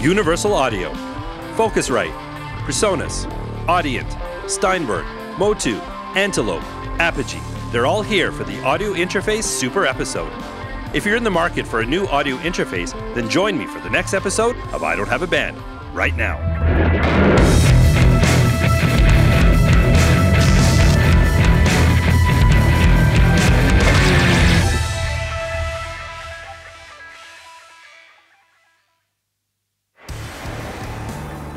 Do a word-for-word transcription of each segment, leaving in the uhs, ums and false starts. Universal Audio, Focusrite, Presonus, Audient, Steinberg, Motu, Antelope, Apogee. They're all here for the Audio Interface Super Episode. If you're in the market for a new audio interface, then join me for the next episode of I Don't Have a Band, right now.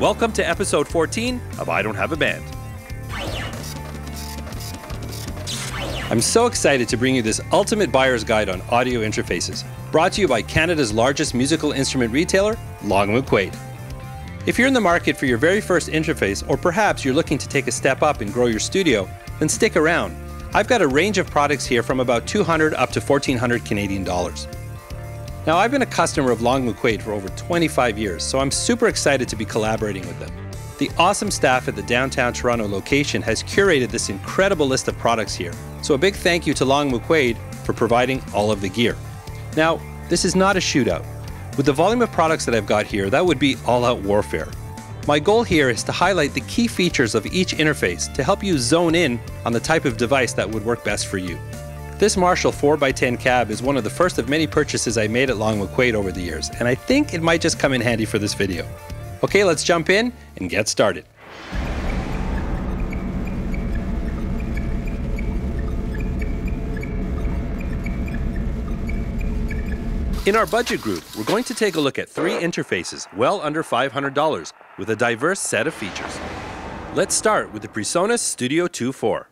Welcome to episode fourteen of I Don't Have a Band. I'm so excited to bring you this ultimate buyer's guide on audio interfaces, brought to you by Canada's largest musical instrument retailer, Long and McQuade. If you're in the market for your very first interface, or perhaps you're looking to take a step up and grow your studio, then stick around. I've got a range of products here from about two hundred dollars up to fourteen hundred Canadian dollars. Now, I've been a customer of Long and McQuade for over twenty-five years, so I'm super excited to be collaborating with them. The awesome staff at the downtown Toronto location has curated this incredible list of products here, so a big thank you to Long and McQuade for providing all of the gear. Now, this is not a shootout. With the volume of products that I've got here, that would be all-out warfare. My goal here is to highlight the key features of each interface to help you zone in on the type of device that would work best for you. This Marshall four by ten cab is one of the first of many purchases I made at Long and McQuade over the years, and I think it might just come in handy for this video. Okay, let's jump in and get started. In our budget group, we're going to take a look at three interfaces well under five hundred dollars with a diverse set of features. Let's start with the Presonus Studio two four.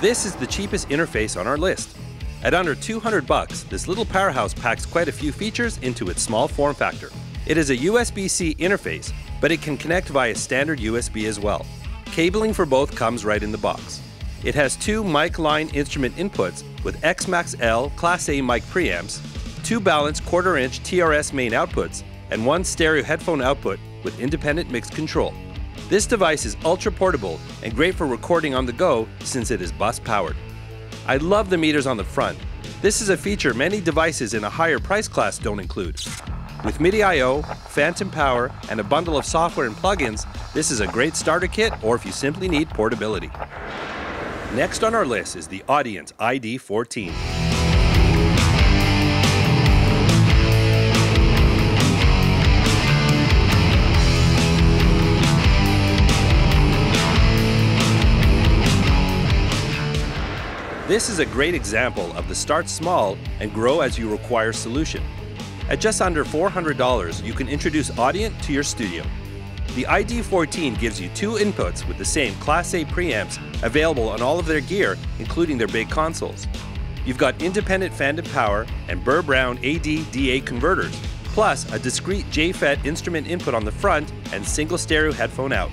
This is the cheapest interface on our list. At under two hundred bucks, this little powerhouse packs quite a few features into its small form factor. It is a U S B C interface, but it can connect via standard U S B as well. Cabling for both comes right in the box. It has two mic line instrument inputs with X MAX L Class A mic preamps, two balanced quarter-inch T R S main outputs, and one stereo headphone output with independent mix control. This device is ultra portable and great for recording on the go since it is bus powered. I love the meters on the front. This is a feature many devices in a higher price class don't include. With MIDI I O, phantom power, and a bundle of software and plugins, this is a great starter kit or if you simply need portability. Next on our list is the Audient I D fourteen. This is a great example of the start small and grow as you require solution. At just under four hundred dollars, you can introduce Audient to your studio. The I D fourteen gives you two inputs with the same Class A preamps available on all of their gear, including their big consoles. You've got independent phantom power and Burr-Brown A D D A converters, plus a discrete J FET instrument input on the front and single stereo headphone out.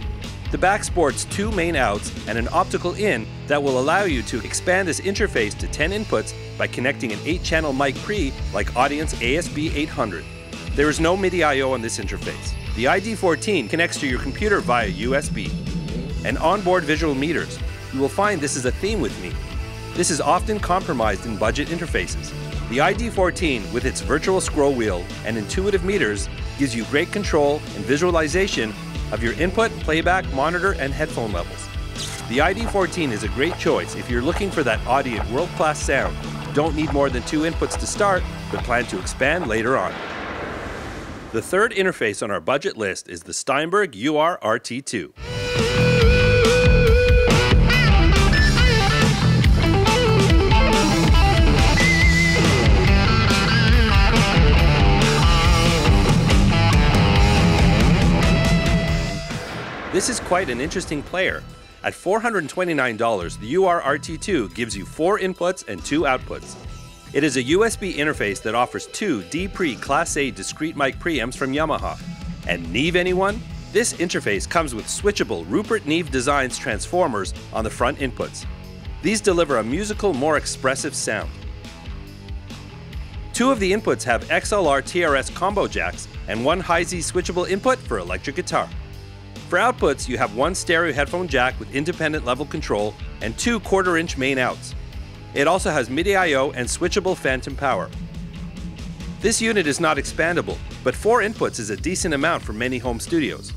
The back sports two main outs and an optical in that will allow you to expand this interface to ten inputs by connecting an eight channel mic pre like Audient A S B eight hundred. There is no MIDI I O on this interface. The I D fourteen connects to your computer via U S B. And onboard visual meters. You will find this is a theme with me. This is often compromised in budget interfaces. The I D fourteen, with its virtual scroll wheel and intuitive meters, gives you great control and visualization of your input, playback, monitor, and headphone levels. The I D fourteen is a great choice if you're looking for that Audient world-class sound. Don't need more than two inputs to start, but plan to expand later on. The third interface on our budget list is the Steinberg U R R T two. This is quite an interesting player. At four hundred twenty-nine dollars, the U R R T two gives you four inputs and two outputs. It is a U S B interface that offers two D-Pre Class A discrete mic preamps from Yamaha. And Neve anyone? This interface comes with switchable Rupert Neve Designs transformers on the front inputs. These deliver a musical, more expressive sound. Two of the inputs have X L R T R S combo jacks and one high-Z switchable input for electric guitar. For outputs, you have one stereo headphone jack with independent level control and two quarter-inch main outs. It also has MIDI I O and switchable phantom power. This unit is not expandable, but four inputs is a decent amount for many home studios.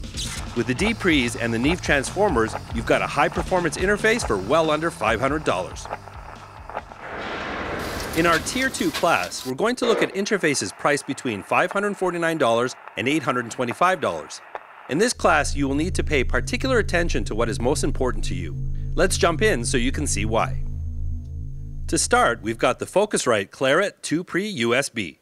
With the D-Pre's and the Neve transformers, you've got a high-performance interface for well under five hundred dollars. In our Tier two class, we're going to look at interfaces priced between five hundred forty-nine dollars and eight hundred twenty-five dollars. In this class, you will need to pay particular attention to what is most important to you. Let's jump in so you can see why. To start, we've got the Focusrite Clarett two pre U S B.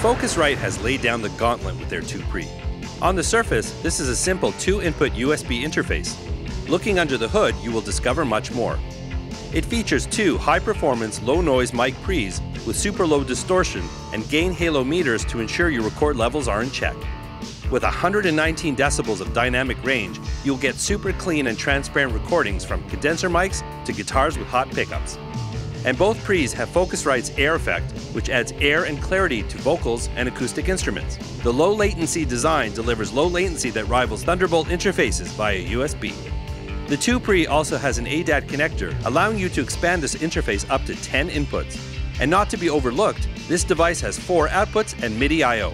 Focusrite has laid down the gauntlet with their two pre. On the surface, this is a simple two-input U S B interface. Looking under the hood, you will discover much more. It features two high-performance, low-noise mic pre's with super low distortion and gain halo meters to ensure your record levels are in check. With one hundred nineteen decibels of dynamic range, you'll get super clean and transparent recordings from condenser mics to guitars with hot pickups. And both pre's have Focusrite's air effect, which adds air and clarity to vocals and acoustic instruments. The low latency design delivers low latency that rivals Thunderbolt interfaces via U S B. The two pre also has an A D A T connector, allowing you to expand this interface up to ten inputs. And not to be overlooked, this device has four outputs and MIDI I O.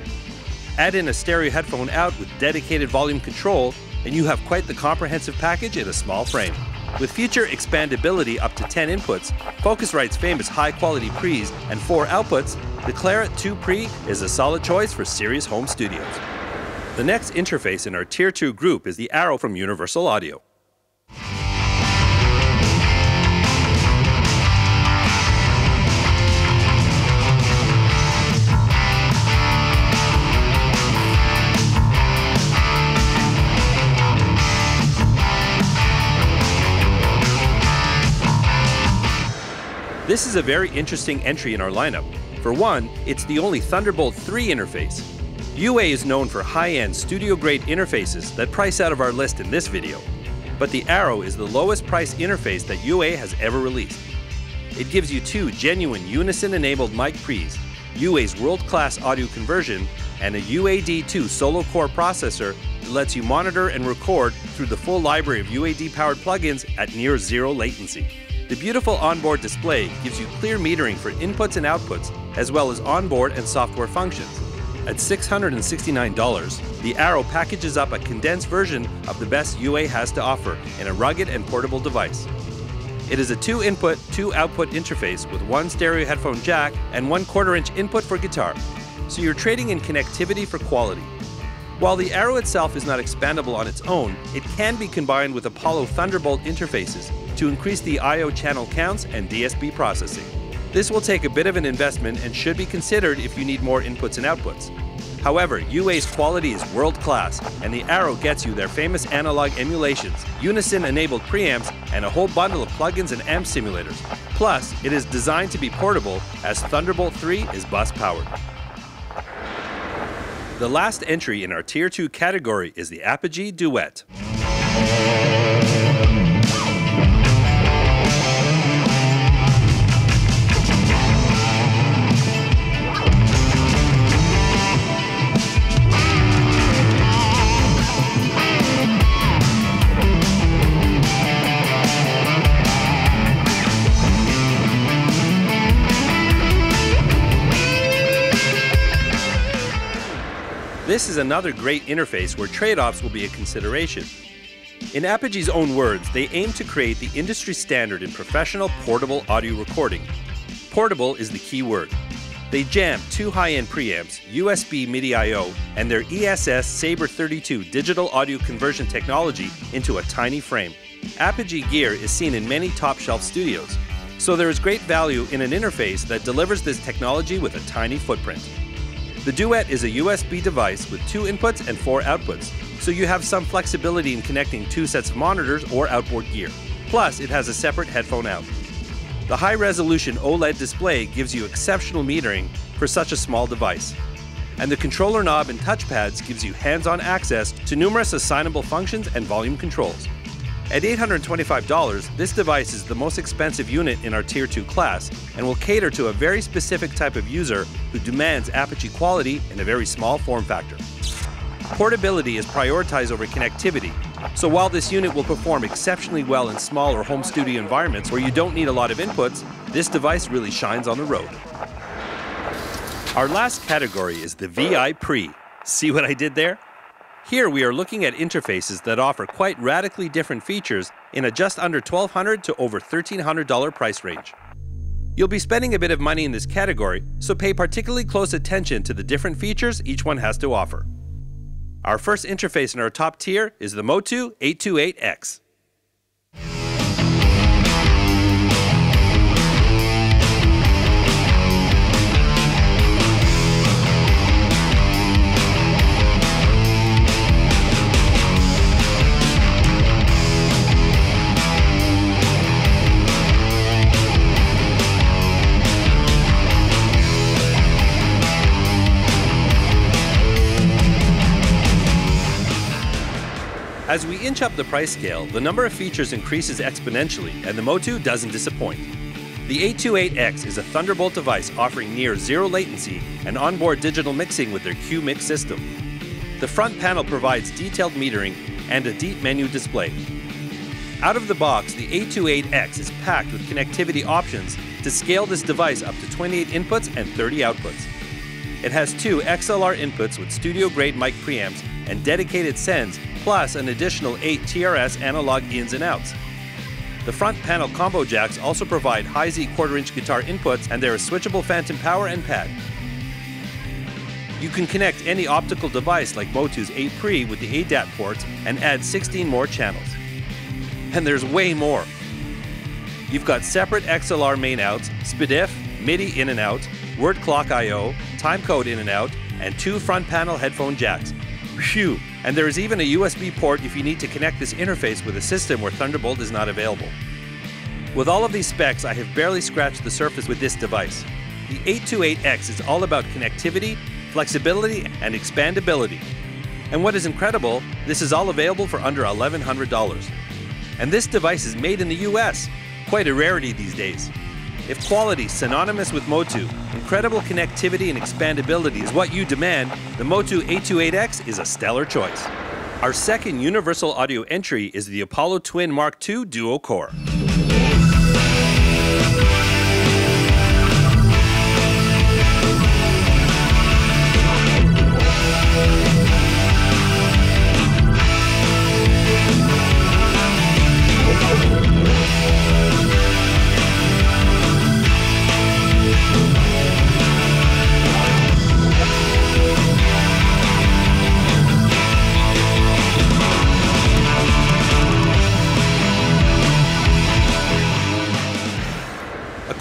Add in a stereo headphone out with dedicated volume control, and you have quite the comprehensive package in a small frame. With future expandability up to ten inputs, Focusrite's famous high-quality pre's and four outputs, the Clarett two pre is a solid choice for serious home studios. The next interface in our Tier two group is the Arrow from Universal Audio. This is a very interesting entry in our lineup. For one, it's the only Thunderbolt three interface. U A is known for high-end, studio-grade interfaces that price out of our list in this video. But the Arrow is the lowest-priced interface that U A has ever released. It gives you two genuine Unison-enabled mic pre's, U A's world-class audio conversion, and a U A D two solo core processor that lets you monitor and record through the full library of U A D-powered plugins at near-zero latency. The beautiful onboard display gives you clear metering for inputs and outputs, as well as onboard and software functions. At six hundred sixty-nine dollars, the Arrow packages up a condensed version of the best U A has to offer in a rugged and portable device. It is a two-input, two-output interface with one stereo headphone jack and one quarter-inch input for guitar, so you're trading in connectivity for quality. While the Arrow itself is not expandable on its own, it can be combined with Apollo Thunderbolt interfaces to increase the I O channel counts and D S B processing. This will take a bit of an investment and should be considered if you need more inputs and outputs. However, U A's quality is world-class, and the Arrow gets you their famous analog emulations, Unison-enabled preamps, and a whole bundle of plugins and amp simulators. Plus, it is designed to be portable, as Thunderbolt three is bus-powered. The last entry in our Tier two category is the Apogee Duet. This is another great interface where trade-offs will be a consideration. In Apogee's own words, they aim to create the industry standard in professional portable audio recording. Portable is the key word. They jam two high-end preamps, U S B MIDI I O, and their E S S Sabre thirty-two digital audio conversion technology into a tiny frame. Apogee gear is seen in many top-shelf studios, so there is great value in an interface that delivers this technology with a tiny footprint. The Duet is a U S B device with two inputs and four outputs, so you have some flexibility in connecting two sets of monitors or outboard gear. Plus, it has a separate headphone out. The high-resolution OLED display gives you exceptional metering for such a small device. And the controller knob and touchpads gives you hands-on access to numerous assignable functions and volume controls. At eight hundred twenty-five dollars, this device is the most expensive unit in our Tier two class and will cater to a very specific type of user who demands Apogee quality in a very small form factor. Portability is prioritized over connectivity, so while this unit will perform exceptionally well in smaller home studio environments where you don't need a lot of inputs, this device really shines on the road. Our last category is the V I Pre. See what I did there? Here we are looking at interfaces that offer quite radically different features in a just under twelve hundred dollars to over thirteen hundred dollars price range. You'll be spending a bit of money in this category, so pay particularly close attention to the different features each one has to offer. Our first interface in our top tier is the Motu eight twenty-eight X. As we inch up the price scale, the number of features increases exponentially, and the Motu doesn't disappoint. The eight twenty-eight X is a Thunderbolt device offering near zero latency and onboard digital mixing with their QMix system. The front panel provides detailed metering and a deep menu display. Out of the box, the eight twenty-eight X is packed with connectivity options to scale this device up to twenty-eight inputs and thirty outputs. It has two X L R inputs with studio-grade mic preamps and dedicated sends, plus an additional eight T R S analog ins and outs. The front panel combo jacks also provide high-Z quarter-inch guitar inputs, and there is switchable phantom power and pad. You can connect any optical device like Motu's eight pre with the A D A T ports and add sixteen more channels. And there's way more. You've got separate X L R main outs, S P D I F, MIDI in and out, word clock I O, timecode in and out, and two front panel headphone jacks. Phew! And there is even a U S B port if you need to connect this interface with a system where Thunderbolt is not available. With all of these specs, I have barely scratched the surface with this device. The eight twenty-eight X is all about connectivity, flexibility, and expandability. And what is incredible, this is all available for under eleven hundred dollars. And this device is made in the U S, quite a rarity these days. If quality synonymous with Motu, incredible connectivity and expandability is what you demand, the Motu eight twenty-eight X is a stellar choice. Our second Universal Audio entry is the Apollo Twin Mark two Duo Core.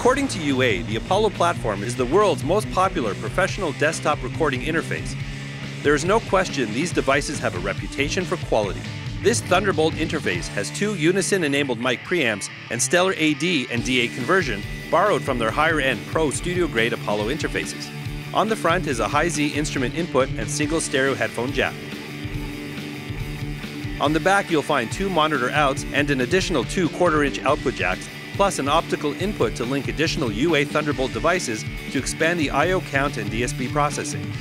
According to U A, the Apollo platform is the world's most popular professional desktop recording interface. There is no question these devices have a reputation for quality. This Thunderbolt interface has two Unison-enabled mic preamps and stellar A D and D A conversion borrowed from their higher-end Pro studio-grade Apollo interfaces. On the front is a high-Z instrument input and single stereo headphone jack. On the back you'll find two monitor outs and an additional two quarter-inch output jacks, plus an optical input to link additional U A Thunderbolt devices to expand the I O count and D S P processing.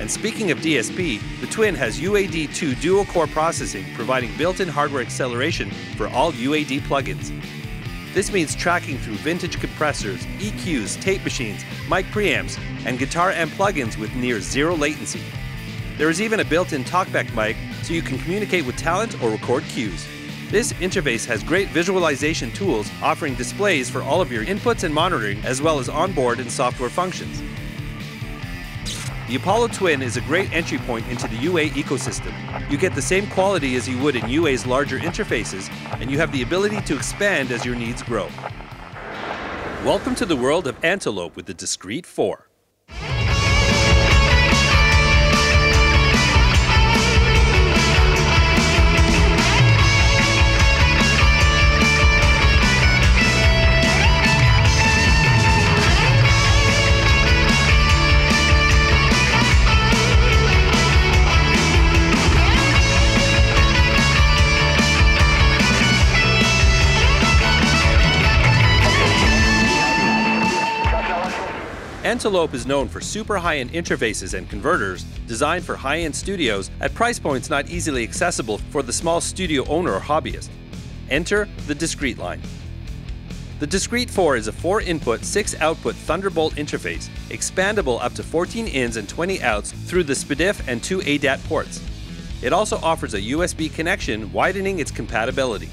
And speaking of D S P, the Twin has U A D two dual core processing, providing built-in hardware acceleration for all U A D plugins. This means tracking through vintage compressors, E Qs, tape machines, mic preamps, and guitar amp plugins with near zero latency. There is even a built-in talkback mic so you can communicate with talent or record cues. This interface has great visualization tools, offering displays for all of your inputs and monitoring, as well as onboard and software functions. The Apollo Twin is a great entry point into the U A ecosystem. You get the same quality as you would in U A's larger interfaces, and you have the ability to expand as your needs grow. Welcome to the world of Antelope with the Discrete four. Antelope is known for super high-end interfaces and converters designed for high-end studios at price points not easily accessible for the small studio owner or hobbyist. Enter the Discrete line. The Discrete four is a four-input, six-output Thunderbolt interface, expandable up to fourteen ins and twenty outs through the S P D I F and two A D A T ports. It also offers a U S B connection, widening its compatibility.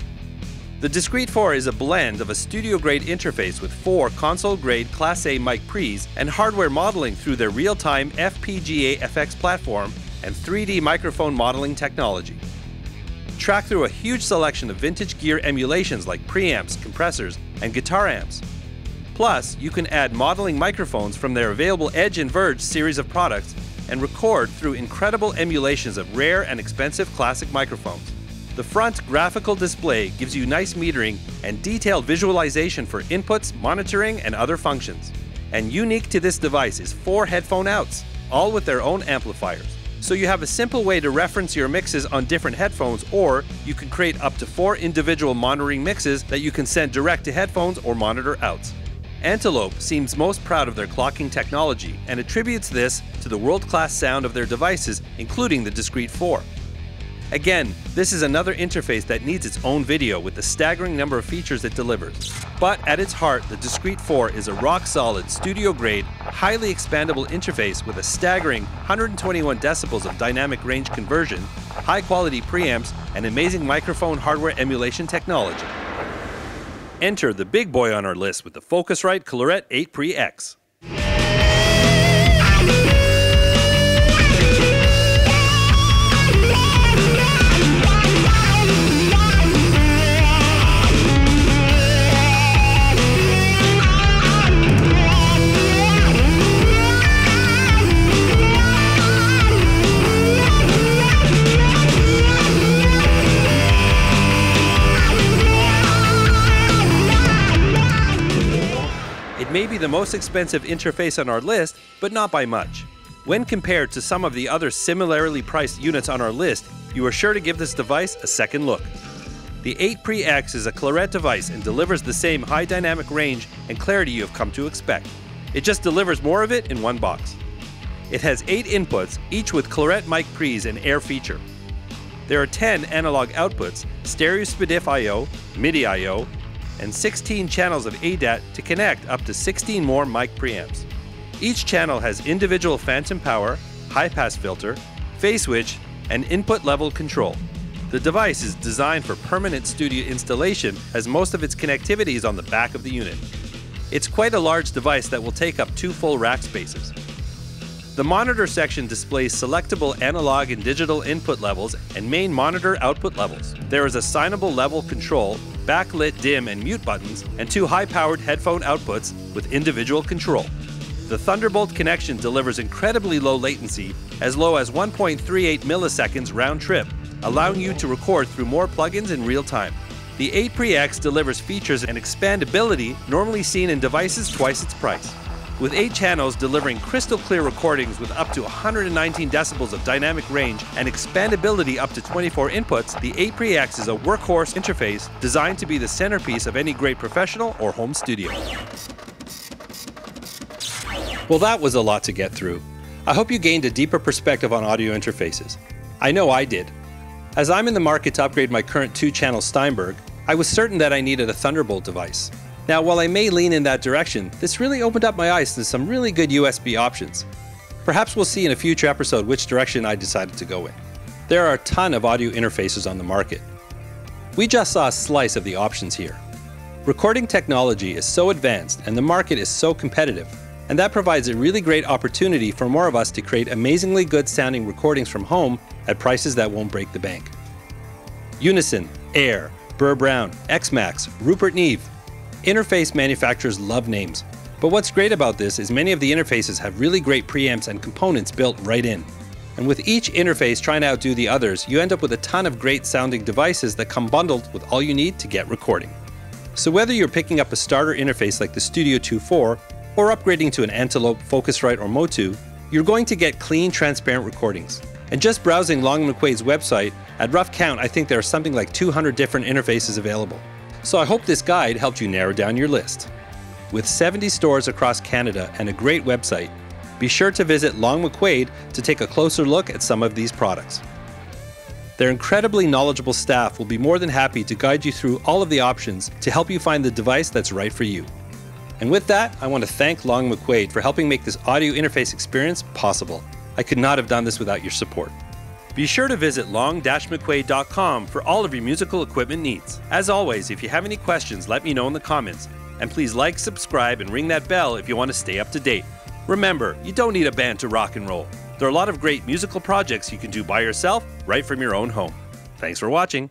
The Discrete four is a blend of a studio-grade interface with four console-grade Class A mic pre's and hardware modeling through their real-time F P G A F X platform and three D microphone modeling technology. Track through a huge selection of vintage gear emulations like preamps, compressors, and guitar amps. Plus, you can add modeling microphones from their available Edge and Verge series of products and record through incredible emulations of rare and expensive classic microphones. The front graphical display gives you nice metering and detailed visualization for inputs, monitoring, and other functions. And unique to this device is four headphone outs, all with their own amplifiers. So you have a simple way to reference your mixes on different headphones, or you can create up to four individual monitoring mixes that you can send direct to headphones or monitor outs. Antelope seems most proud of their clocking technology and attributes this to the world-class sound of their devices, including the Discrete four. Again, this is another interface that needs its own video with the staggering number of features it delivers. But at its heart, the Discrete four is a rock-solid, studio-grade, highly expandable interface with a staggering one hundred twenty-one decibels of dynamic range conversion, high-quality preamps, and amazing microphone hardware emulation technology. Enter the big boy on our list with the Focusrite Clarett eight pre X. May be the most expensive interface on our list, but not by much. When compared to some of the other similarly priced units on our list, you are sure to give this device a second look. The eight pre X is a Clarett device and delivers the same high dynamic range and clarity you have come to expect. It just delivers more of it in one box. It has eight inputs, each with Clarett mic pre's and air feature. There are ten analog outputs, stereo S P D I F I O, MIDI I O, and sixteen channels of A D A T to connect up to sixteen more mic preamps. Each channel has individual phantom power, high-pass filter, phase switch, and input-level control. The device is designed for permanent studio installation, as most of its connectivity is on the back of the unit. It's quite a large device that will take up two full rack spaces. The monitor section displays selectable analog and digital input levels and main monitor output levels. There is assignable level control, backlit dim and mute buttons, and two high-powered headphone outputs with individual control. The Thunderbolt connection delivers incredibly low latency, as low as one point three eight milliseconds round trip, allowing you to record through more plugins in real time. The eight pre X delivers features and expandability normally seen in devices twice its price, with eight channels delivering crystal clear recordings with up to one hundred nineteen decibels of dynamic range and expandability up to twenty-four inputs, the eight pre X is a workhorse interface designed to be the centerpiece of any great professional or home studio. Well, that was a lot to get through. I hope you gained a deeper perspective on audio interfaces. I know I did. As I'm in the market to upgrade my current two-channel Steinberg, I was certain that I needed a Thunderbolt device. Now, while I may lean in that direction, this really opened up my eyes to some really good U S B options. Perhaps we'll see in a future episode which direction I decided to go in. There are a ton of audio interfaces on the market. We just saw a slice of the options here. Recording technology is so advanced and the market is so competitive, and that provides a really great opportunity for more of us to create amazingly good sounding recordings from home at prices that won't break the bank. Unison, Air, Burr-Brown, X MAX, Rupert Neve. Interface manufacturers love names, but what's great about this is many of the interfaces have really great preamps and components built right in. And with each interface trying to outdo the others, you end up with a ton of great sounding devices that come bundled with all you need to get recording. So whether you're picking up a starter interface like the Studio two four, or upgrading to an Antelope, Focusrite, or Motu, you're going to get clean, transparent recordings. And just browsing Long and McQuade's website, at rough count, I think there are something like two hundred different interfaces available. So I hope this guide helped you narrow down your list. With seventy stores across Canada and a great website, be sure to visit Long McQuade to take a closer look at some of these products. Their incredibly knowledgeable staff will be more than happy to guide you through all of the options to help you find the device that's right for you. And with that, I want to thank Long and McQuade for helping make this audio interface experience possible. I could not have done this without your support. Be sure to visit long dash mcquade dot com for all of your musical equipment needs. As always, if you have any questions, let me know in the comments. And please like, subscribe, and ring that bell if you want to stay up to date. Remember, you don't need a band to rock and roll. There are a lot of great musical projects you can do by yourself, right from your own home. Thanks for watching.